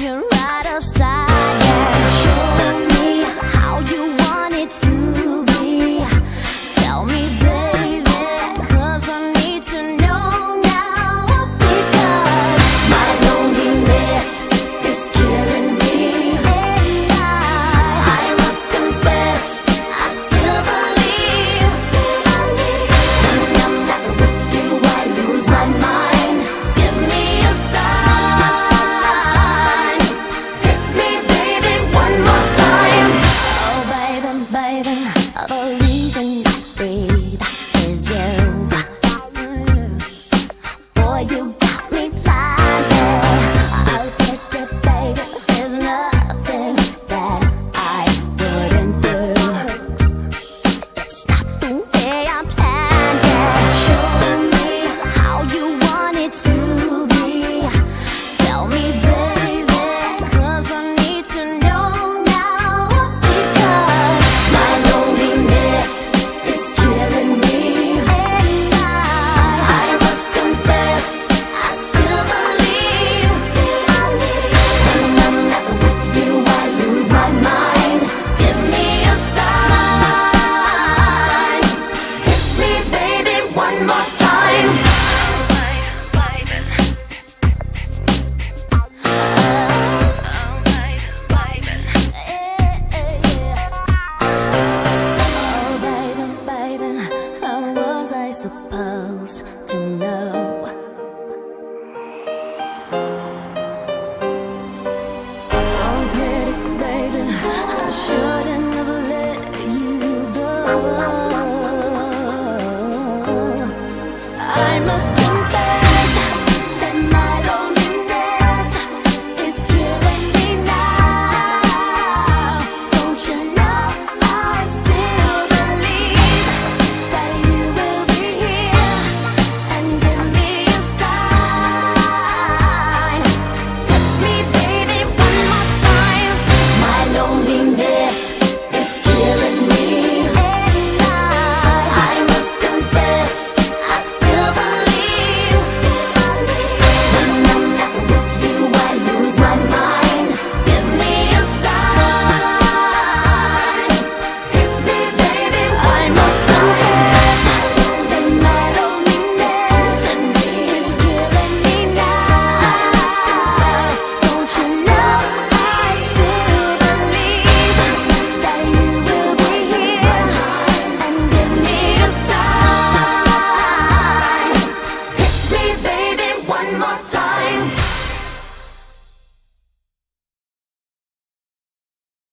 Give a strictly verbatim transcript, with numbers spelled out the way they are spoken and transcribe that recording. you right outside. Show me how you want it to be. Tell me, baby, cause I need to know now. Because my loneliness is killing me, and I, I must confess, I still believe, still believe. When I'm not with you, I lose my mind. The reason I breathe is you. Boy, you got me blinded. I'll get it, baby. There's nothing that I wouldn't do. It's not the way I planned it. Show me how you want it to be. Tell me, baby, cause I need to know. To know oh, pretty baby, I should